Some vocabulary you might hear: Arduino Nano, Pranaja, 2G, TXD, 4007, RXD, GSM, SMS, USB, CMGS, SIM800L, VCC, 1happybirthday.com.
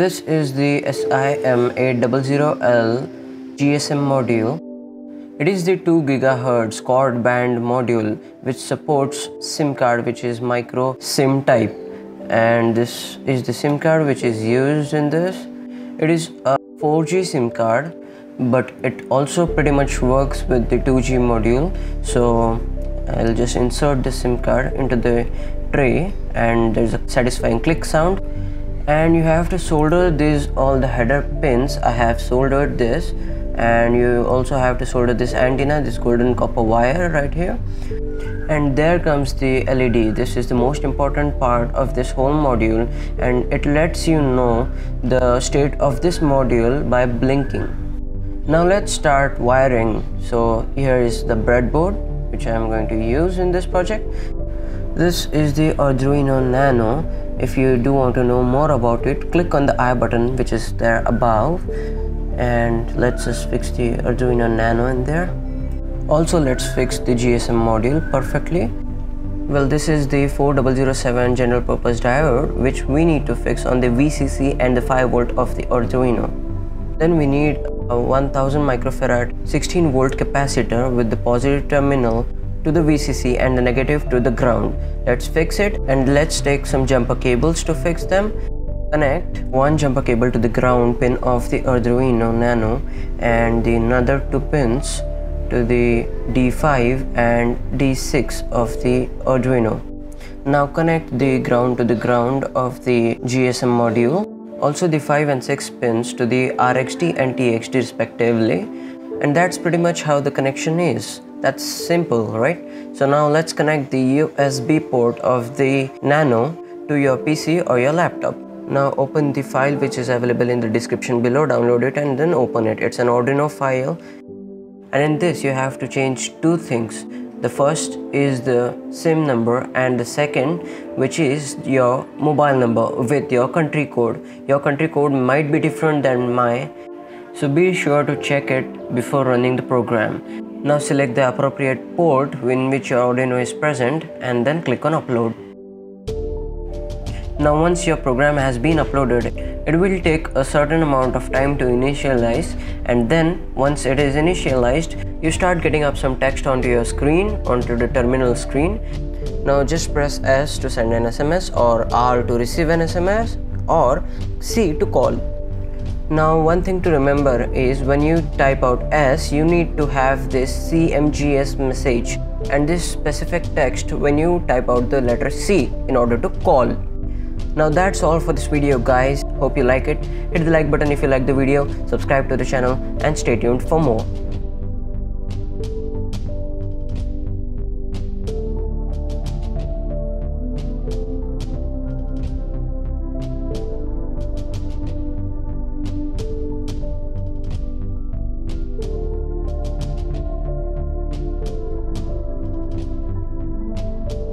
This is the SIM800L GSM module. It is the 2 GHz quad band module which supports SIM card, which is micro SIM type, and this is the SIM card which is used in this. It is a 4G SIM card, but it also pretty much works with the 2G module. So I'll just insert the SIM card into the tray, and there's a satisfying click sound, and you have to solder these all the header pins. I have soldered this, and you also have to solder this antenna, this golden copper wire right here, and there comes the LED. This is the most important part of this whole module, and it lets you know the state of this module by blinking. Now let's start wiring. So here is the breadboard which I am going to use in this project. This is the Arduino Nano. If you do want to know more about it, click on the I button which is there above, and let's just fix the Arduino Nano in there. Also, let's fix the GSM module perfectly. Well, this is the 4007 general purpose diode which we need to fix on the VCC and the 5V of the Arduino. Then we need a 1000 microfarad 16V capacitor with the positive terminal to the VCC and the negative to the ground. Let's fix it, and let's take some jumper cables to fix them. Connect one jumper cable to the ground pin of the Arduino Nano and the another two pins to the D5 and D6 of the Arduino. Now connect the ground to the ground of the GSM module. Also the 5 and 6 pins to the RXD and TXD respectively. And that's pretty much how the connection is. That's simple, right? So now let's connect the USB port of the Nano to your PC or your laptop. Now open the file which is available in the description below, download it and then open it. It's an Arduino file. And in this you have to change two things. The first is the SIM number, and the second which is your mobile number with your country code. Your country code might be different than mine, so be sure to check it before running the program. Now select the appropriate port in which your Arduino is present and then click on upload. Now once your program has been uploaded, it will take a certain amount of time to initialize, and then once it is initialized, you start getting up some text onto your screen, onto the terminal screen. Now just press S to send an SMS, or R to receive an SMS, or C to call. Now one thing to remember is when you type out S, you need to have this CMGS message and this specific text when you type out the letter C in order to call. Now that's all for this video, guys. Hope you like it. Hit the like button if you like the video, subscribe to the channel and stay tuned for more.